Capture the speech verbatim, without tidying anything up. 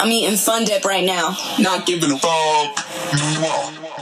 I'm eating fun dip right now. Not giving a fuck.